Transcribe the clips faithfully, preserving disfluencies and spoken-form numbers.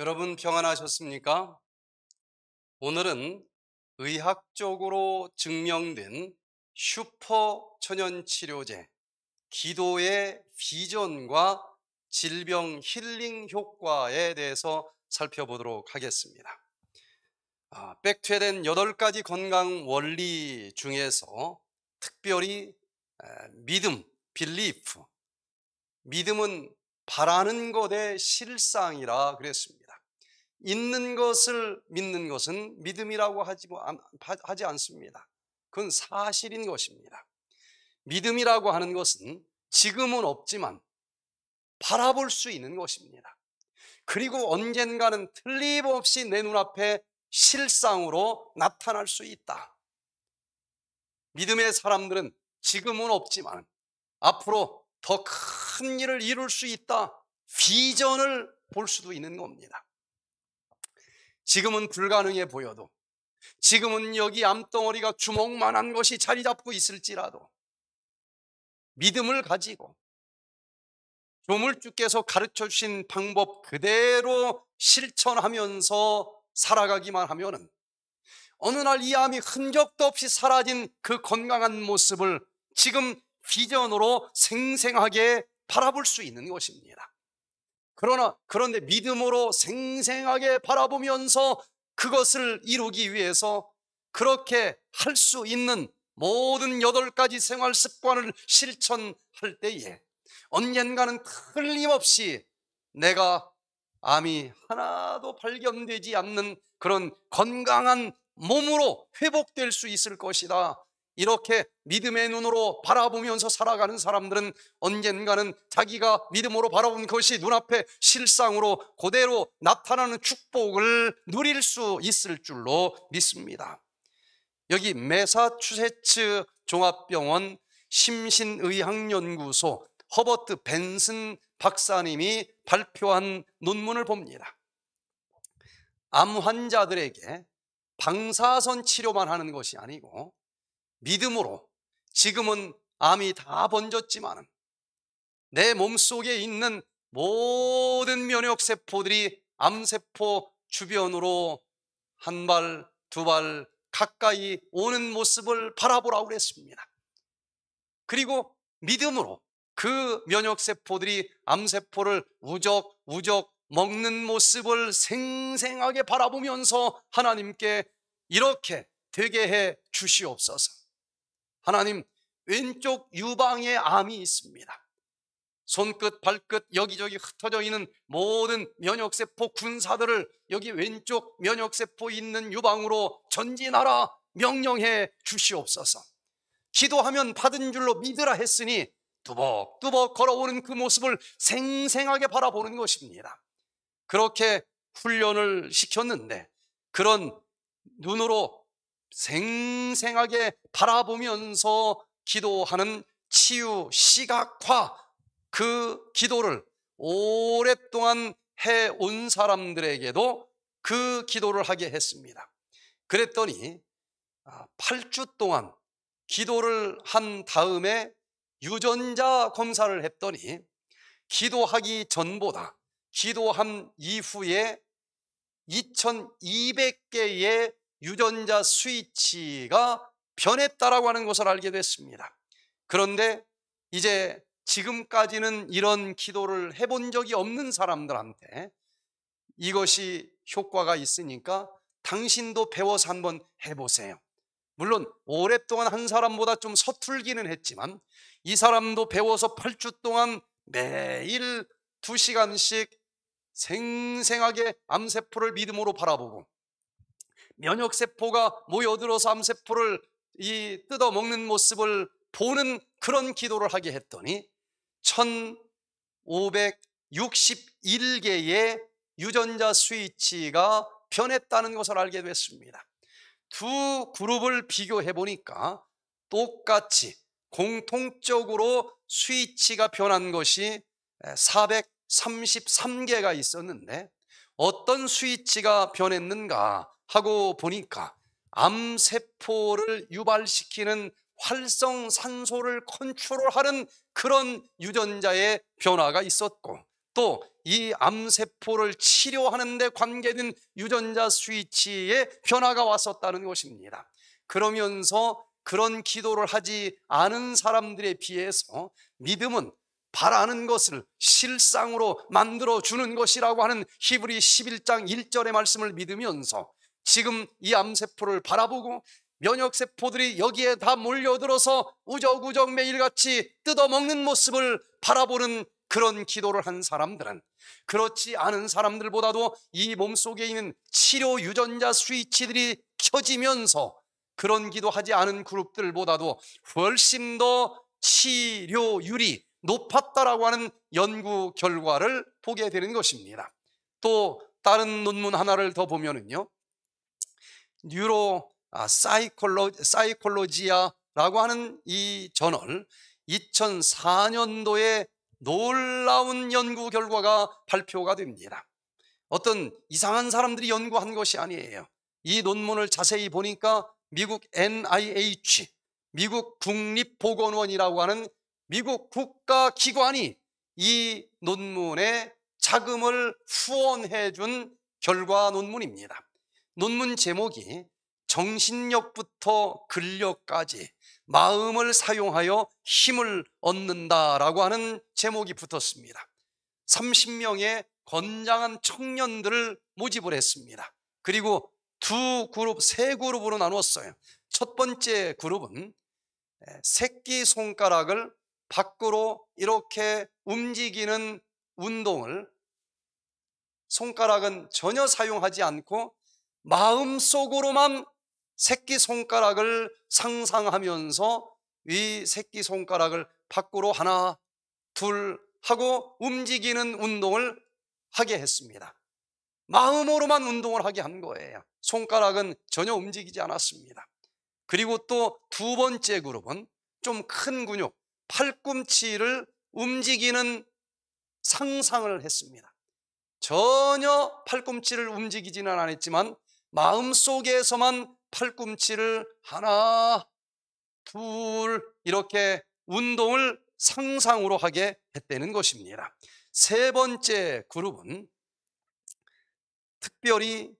여러분 평안하셨습니까? 오늘은 의학적으로 증명된 슈퍼천연치료제, 기도의 비전과 질병 힐링 효과에 대해서 살펴보도록 하겠습니다. 아, 백퇴된 여덟 가지 건강 원리 중에서 특별히 에, 믿음, 빌리프, 믿음은 바라는 것의 실상이라 그랬습니다. 있는 것을 믿는 것은 믿음이라고 하지, 하지 않습니다. 그건 사실인 것입니다. 믿음이라고 하는 것은 지금은 없지만 바라볼 수 있는 것입니다. 그리고 언젠가는 틀림없이 내 눈앞에 실상으로 나타날 수 있다. 믿음의 사람들은 지금은 없지만 앞으로 더 큰 일을 이룰 수 있다. 비전을 볼 수도 있는 겁니다. 지금은 불가능해 보여도, 지금은 여기 암덩어리가 주먹만한 것이 자리 잡고 있을지라도 믿음을 가지고 조물주께서 가르쳐 주신 방법 그대로 실천하면서 살아가기만 하면은 어느 날 이 암이 흔적도 없이 사라진 그 건강한 모습을 지금 비전으로 생생하게 바라볼 수 있는 것입니다. 그러나 그런데 믿음으로 생생하게 바라보면서 그것을 이루기 위해서 그렇게 할 수 있는 모든 여덟 가지 생활 습관을 실천할 때에 언젠가는 틀림없이 내가 암이 하나도 발견되지 않는 그런 건강한 몸으로 회복될 수 있을 것이다. 이렇게 믿음의 눈으로 바라보면서 살아가는 사람들은 언젠가는 자기가 믿음으로 바라본 것이 눈앞에 실상으로 그대로 나타나는 축복을 누릴 수 있을 줄로 믿습니다. 여기 매사추세츠 종합병원 심신의학연구소 허버트 벤슨 박사님이 발표한 논문을 봅니다. 암 환자들에게 방사선 치료만 하는 것이 아니고 믿음으로 지금은 암이 다 번졌지만 내 몸속에 있는 모든 면역세포들이 암세포 주변으로 한 발, 두 발 가까이 오는 모습을 바라보라고 그랬습니다. 그리고 믿음으로 그 면역세포들이 암세포를 우적우적 먹는 모습을 생생하게 바라보면서 하나님께 이렇게 되게 해 주시옵소서. 하나님, 왼쪽 유방에 암이 있습니다. 손끝, 발끝, 여기저기 흩어져 있는 모든 면역세포 군사들을 여기 왼쪽 면역세포 있는 유방으로 전진하라 명령해 주시옵소서. 기도하면 받은 줄로 믿으라 했으니 뚜벅뚜벅 걸어오는 그 모습을 생생하게 바라보는 것입니다. 그렇게 훈련을 시켰는데 그런 눈으로 생생하게 바라보면서 기도하는 치유 시각화, 그 기도를 오랫동안 해온 사람들에게도 그 기도를 하게 했습니다. 그랬더니 팔 주 동안 기도를 한 다음에 유전자 검사를 했더니 기도하기 전보다 기도한 이후에 이천이백 개의 유전자 스위치가 변했다라고 하는 것을 알게 됐습니다. 그런데 이제 지금까지는 이런 기도를 해본 적이 없는 사람들한테 이것이 효과가 있으니까 당신도 배워서 한번 해보세요. 물론 오랫동안 한 사람보다 좀 서툴기는 했지만 이 사람도 배워서 팔 주 동안 매일 두 시간씩 생생하게 암세포를 믿음으로 바라보고 면역세포가 모여들어서 암세포를 이 뜯어먹는 모습을 보는 그런 기도를 하게 했더니 천오백육십일 개의 유전자 스위치가 변했다는 것을 알게 됐습니다. 두 그룹을 비교해 보니까 똑같이 공통적으로 스위치가 변한 것이 사백삼십삼 개가 있었는데 어떤 스위치가 변했는가 하고 보니까 암세포를 유발시키는 활성산소를 컨트롤하는 그런 유전자의 변화가 있었고 또 이 암세포를 치료하는 데 관계된 유전자 스위치에 변화가 왔었다는 것입니다. 그러면서 그런 기도를 하지 않은 사람들에 비해서 믿음은 바라는 것을 실상으로 만들어주는 것이라고 하는 히브리 십일 장 일 절의 말씀을 믿으면서 지금 이 암세포를 바라보고 면역세포들이 여기에 다 몰려들어서 우적우적 매일같이 뜯어먹는 모습을 바라보는 그런 기도를 한 사람들은 그렇지 않은 사람들보다도 이 몸속에 있는 치료 유전자 스위치들이 켜지면서 그런 기도하지 않은 그룹들보다도 훨씬 더 치료율이 높았다라고 하는 연구 결과를 보게 되는 것입니다. 또 다른 논문 하나를 더 보면은요, 뉴로 아, 사이콜로, 사이콜로지아라고 하는 이 저널, 이천사 년도에 놀라운 연구 결과가 발표가 됩니다. 어떤 이상한 사람들이 연구한 것이 아니에요. 이 논문을 자세히 보니까 미국 엔 아이 에이치, 미국 국립보건원이라고 하는 미국 국가기관이 이 논문에 자금을 후원해 준 결과 논문입니다. 논문 제목이 정신력부터 근력까지 마음을 사용하여 힘을 얻는다라고 하는 제목이 붙었습니다. 삼십 명의 건장한 청년들을 모집을 했습니다. 그리고 두 그룹, 세 그룹으로 나누었어요. 첫 번째 그룹은 새끼손가락을 밖으로 이렇게 움직이는 운동을, 손가락은 전혀 사용하지 않고 마음속으로만 새끼손가락을 상상하면서 이 새끼손가락을 밖으로 하나, 둘 하고 움직이는 운동을 하게 했습니다. 마음으로만 운동을 하게 한 거예요. 손가락은 전혀 움직이지 않았습니다. 그리고 또 두 번째 그룹은 좀 큰 근육, 팔꿈치를 움직이는 상상을 했습니다. 전혀 팔꿈치를 움직이지는 않았지만 마음속에서만 팔꿈치를 하나, 둘 이렇게 운동을 상상으로 하게 했다는 것입니다. 세 번째 그룹은 특별히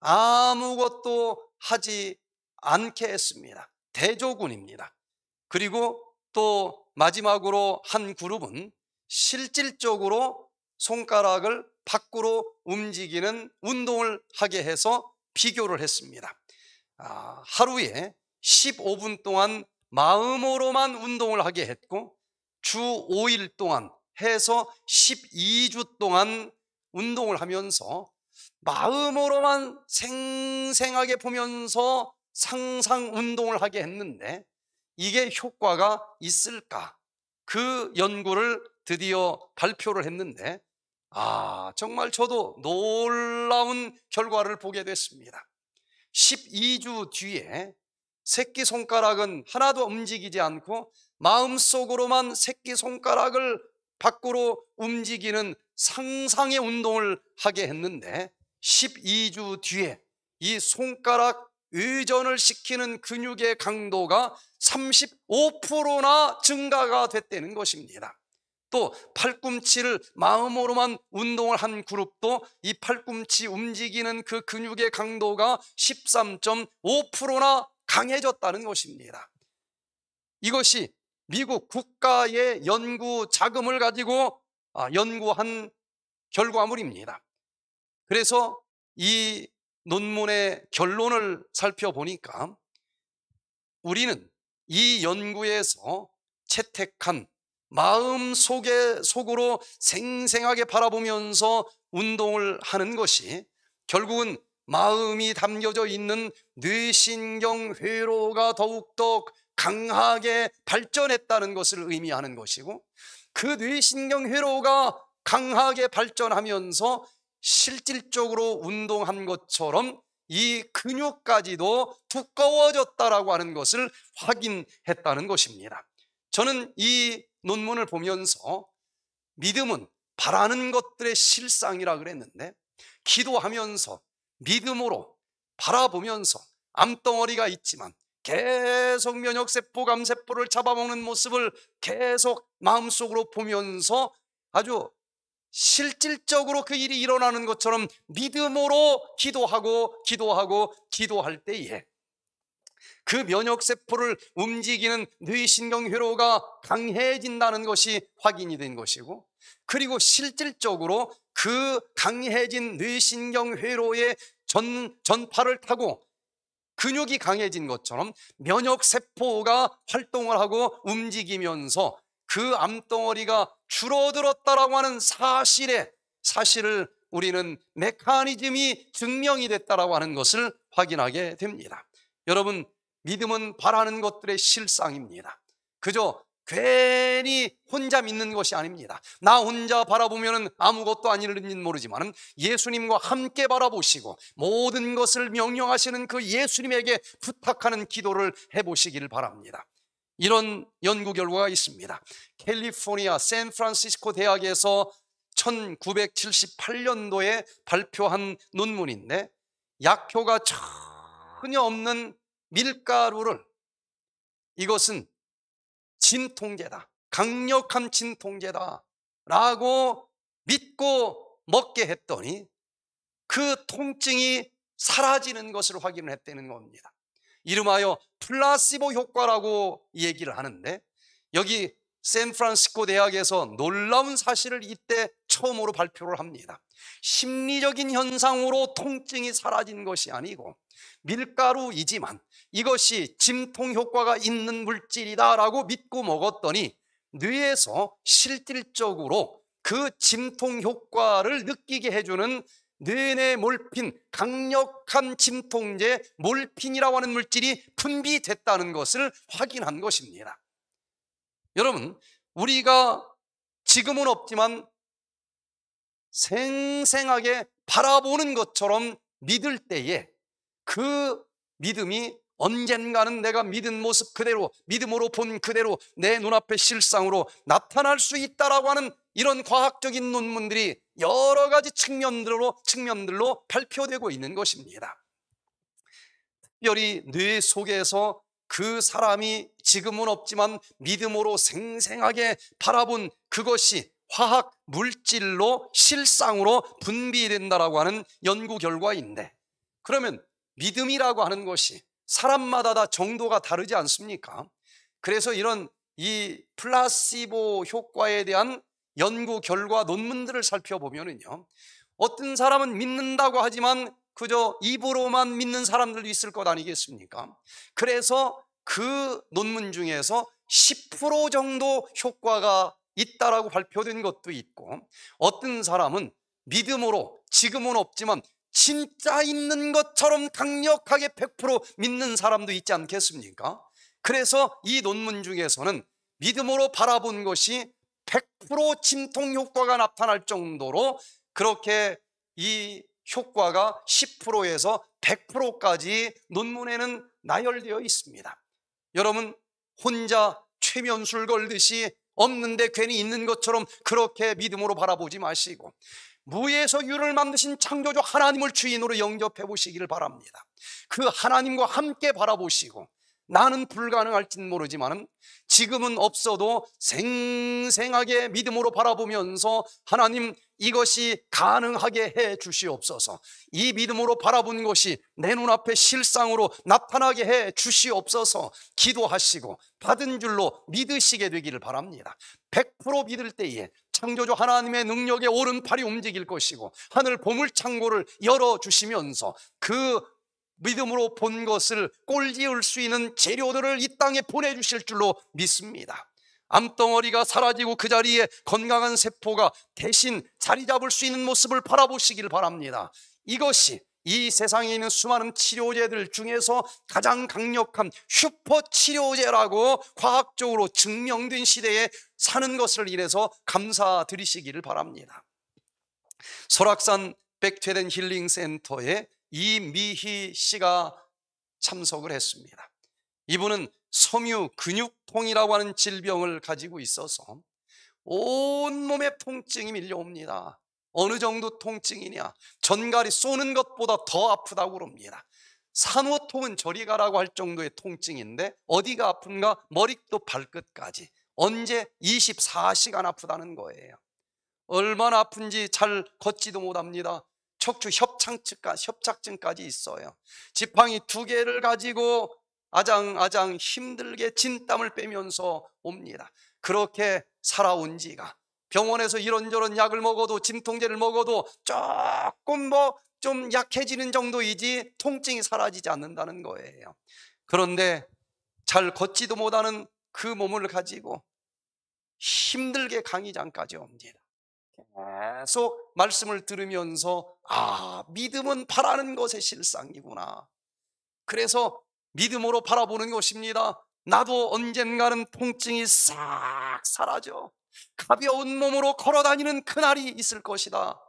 아무것도 하지 않게 했습니다. 대조군입니다. 그리고 또 마지막으로 한 그룹은 실질적으로 손가락을 밖으로 움직이는 운동을 하게 해서 비교를 했습니다. 아, 하루에 십오 분 동안 마음으로만 운동을 하게 했고 주 오 일 동안 해서 십이 주 동안 운동을 하면서 마음으로만 생생하게 보면서 상상 운동을 하게 했는데 이게 효과가 있을까? 그 연구를 드디어 발표를 했는데 아, 정말 저도 놀라운 결과를 보게 됐습니다. 십이 주 뒤에 새끼손가락은 하나도 움직이지 않고 마음속으로만 새끼손가락을 밖으로 움직이는 상상의 운동을 하게 했는데 십이 주 뒤에 이 손가락 의전을 시키는 근육의 강도가 삼십오 퍼센트나 증가가 됐다는 것입니다. 또 팔꿈치를 마음으로만 운동을 한 그룹도 이 팔꿈치 움직이는 그 근육의 강도가 십삼 점 오 퍼센트나 강해졌다는 것입니다. 이것이 미국 국가의 연구 자금을 가지고 연구한 결과물입니다. 그래서 이 논문의 결론을 살펴보니까 우리는 이 연구에서 채택한 마음 속에, 속으로 생생하게 바라보면서 운동을 하는 것이 결국은 마음이 담겨져 있는 뇌신경 회로가 더욱더 강하게 발전했다는 것을 의미하는 것이고 그 뇌신경 회로가 강하게 발전하면서 실질적으로 운동한 것처럼 이 근육까지도 두꺼워졌다라고 하는 것을 확인했다는 것입니다. 저는 이 논문을 보면서 믿음은 바라는 것들의 실상이라 그랬는데 기도하면서 믿음으로 바라보면서 암덩어리가 있지만 계속 면역세포, 감세포를 잡아먹는 모습을 계속 마음속으로 보면서 아주 실질적으로 그 일이 일어나는 것처럼 믿음으로 기도하고 기도하고 기도할 때에 그 면역세포를 움직이는 뇌신경회로가 강해진다는 것이 확인이 된 것이고, 그리고 실질적으로 그 강해진 뇌신경회로의 전, 전파를 타고 근육이 강해진 것처럼 면역세포가 활동을 하고 움직이면서 그 암덩어리가 줄어들었다라고 하는 사실에 사실을 우리는 메커니즘이 증명이 됐다라고 하는 것을 확인하게 됩니다. 여러분, 믿음은 바라는 것들의 실상입니다. 그저 괜히 혼자 믿는 것이 아닙니다. 나 혼자 바라보면 아무것도 아닐지는 모르지만 예수님과 함께 바라보시고 모든 것을 명령하시는 그 예수님에게 부탁하는 기도를 해보시기를 바랍니다. 이런 연구 결과가 있습니다. 캘리포니아 샌프란시스코 대학에서 천구백칠십팔 년도에 발표한 논문인데, 약효가 전혀 없는 밀가루를, 이것은 진통제다, 강력한 진통제다 라고 믿고 먹게 했더니 그 통증이 사라지는 것을 확인을 했다는 겁니다. 이름하여 플라시보 효과라고 얘기를 하는데, 여기 샌프란시스코 대학에서 놀라운 사실을 이때 처음으로 발표를 합니다. 심리적인 현상으로 통증이 사라진 것이 아니고 밀가루이지만 이것이 진통 효과가 있는 물질이다라고 믿고 먹었더니 뇌에서 실질적으로 그 진통 효과를 느끼게 해주는 뇌 내 몰핀, 강력한 진통제 몰핀이라고 하는 물질이 분비됐다는 것을 확인한 것입니다. 여러분, 우리가 지금은 없지만 생생하게 바라보는 것처럼 믿을 때에 그 믿음이 언젠가는 내가 믿은 모습 그대로, 믿음으로 본 그대로 내 눈앞의 실상으로 나타날 수 있다라고 하는 이런 과학적인 논문들이 여러 가지 측면들로, 측면들로 발표되고 있는 것입니다. 특별히 뇌 속에서 그 사람이 지금은 없지만 믿음으로 생생하게 바라본 그것이 화학 물질로 실상으로 분비된다라고 하는 연구 결과인데, 그러면 믿음이라고 하는 것이 사람마다 다 정도가 다르지 않습니까? 그래서 이런 이 플라시보 효과에 대한 연구 결과 논문들을 살펴보면은요, 어떤 사람은 믿는다고 하지만 그저 입으로만 믿는 사람들도 있을 것 아니겠습니까? 그래서 그 논문 중에서 십 퍼센트 정도 효과가 있다라고 발표된 것도 있고, 어떤 사람은 믿음으로 지금은 없지만 진짜 있는 것처럼 강력하게 백 퍼센트 믿는 사람도 있지 않겠습니까? 그래서 이 논문 중에서는 믿음으로 바라본 것이 백 퍼센트 진통 효과가 나타날 정도로 그렇게 이 효과가 십 퍼센트에서 백 퍼센트까지 논문에는 나열되어 있습니다. 여러분, 혼자 최면술 걸듯이 없는데 괜히 있는 것처럼 그렇게 믿음으로 바라보지 마시고 무에서 유를 만드신 창조주 하나님을 주인으로 영접해 보시기를 바랍니다. 그 하나님과 함께 바라보시고 나는 불가능할지는 모르지만 지금은 없어도 생생하게 믿음으로 바라보면서 하나님, 이것이 가능하게 해 주시옵소서. 이 믿음으로 바라본 것이 내 눈앞에 실상으로 나타나게 해 주시옵소서. 기도하시고 받은 줄로 믿으시게 되기를 바랍니다. 백 퍼센트 믿을 때에 창조주 하나님의 능력에 오른팔이 움직일 것이고 하늘 보물창고를 열어주시면서 그 믿음으로 본 것을 꼴지을 수 있는 재료들을 이 땅에 보내주실 줄로 믿습니다. 암덩어리가 사라지고 그 자리에 건강한 세포가 대신 자리 잡을 수 있는 모습을 바라보시길 바랍니다. 이것이 이 세상에 있는 수많은 치료제들 중에서 가장 강력한 슈퍼치료제라고 과학적으로 증명된 시대에 사는 것을 인해서 감사드리시기를 바랍니다. 설악산 백퇴된 힐링센터에 이미희 씨가 참석을 했습니다. 이분은 섬유 근육통이라고 하는 질병을 가지고 있어서 온몸에 통증이 밀려옵니다. 어느 정도 통증이냐, 전갈이 쏘는 것보다 더 아프다고 그럽니다. 산호통은 저리 가라고 할 정도의 통증인데 어디가 아픈가? 머리도 발끝까지 언제 이십사 시간 아프다는 거예요. 얼마나 아픈지 잘 걷지도 못합니다. 척추 협착증까지 있어요. 지팡이 두 개를 가지고 아장아장 힘들게 진땀을 빼면서 옵니다. 그렇게 살아온 지가, 병원에서 이런저런 약을 먹어도 진통제를 먹어도 조금 뭐 좀 약해지는 정도이지 통증이 사라지지 않는다는 거예요. 그런데 잘 걷지도 못하는 그 몸을 가지고 힘들게 강의장까지 옵니다. 계속 말씀을 들으면서 아, 믿음은 바라는 것의 실상이구나. 그래서 믿음으로 바라보는 것입니다. 나도 언젠가는 통증이 싹 사라져 가벼운 몸으로 걸어다니는 그날이 있을 것이다.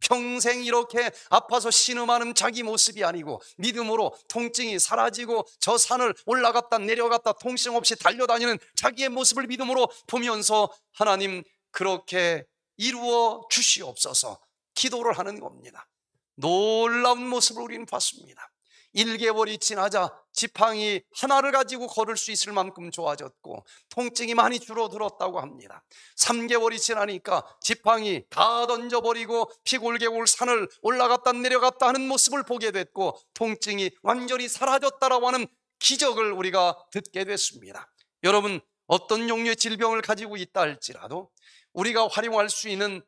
평생 이렇게 아파서 신음하는 자기 모습이 아니고 믿음으로 통증이 사라지고 저 산을 올라갔다 내려갔다 통증 없이 달려다니는 자기의 모습을 믿음으로 보면서 하나님 그렇게 이루어 주시옵소서 기도를 하는 겁니다. 놀라운 모습을 우리는 봤습니다. 일 개월이 지나자 지팡이 하나를 가지고 걸을 수 있을 만큼 좋아졌고 통증이 많이 줄어들었다고 합니다. 삼 개월이 지나니까 지팡이 다 던져버리고 피골개골 산을 올라갔다 내려갔다 하는 모습을 보게 됐고 통증이 완전히 사라졌다라고 하는 기적을 우리가 듣게 됐습니다. 여러분, 어떤 종류의 질병을 가지고 있다 할지라도 우리가 활용할 수 있는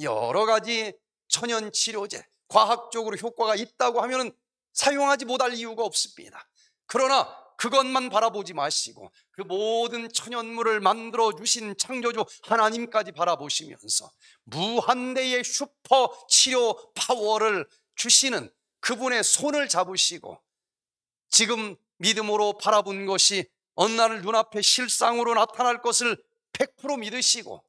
여러 가지 천연치료제, 과학적으로 효과가 있다고 하면은 사용하지 못할 이유가 없습니다. 그러나 그것만 바라보지 마시고 그 모든 천연물을 만들어 주신 창조주 하나님까지 바라보시면서 무한대의 슈퍼 치료 파워를 주시는 그분의 손을 잡으시고 지금 믿음으로 바라본 것이 어느 날 눈앞에 실상으로 나타날 것을 백 퍼센트 믿으시고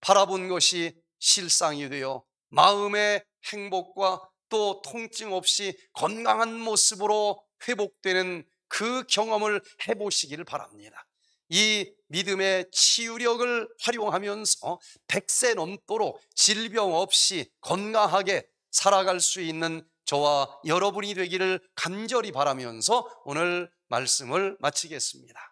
바라본 것이 실상이 되어 마음의 행복과 또 통증 없이 건강한 모습으로 회복되는 그 경험을 해보시기를 바랍니다. 이 믿음의 치유력을 활용하면서 백 세 넘도록 질병 없이 건강하게 살아갈 수 있는 저와 여러분이 되기를 간절히 바라면서 오늘 말씀을 마치겠습니다.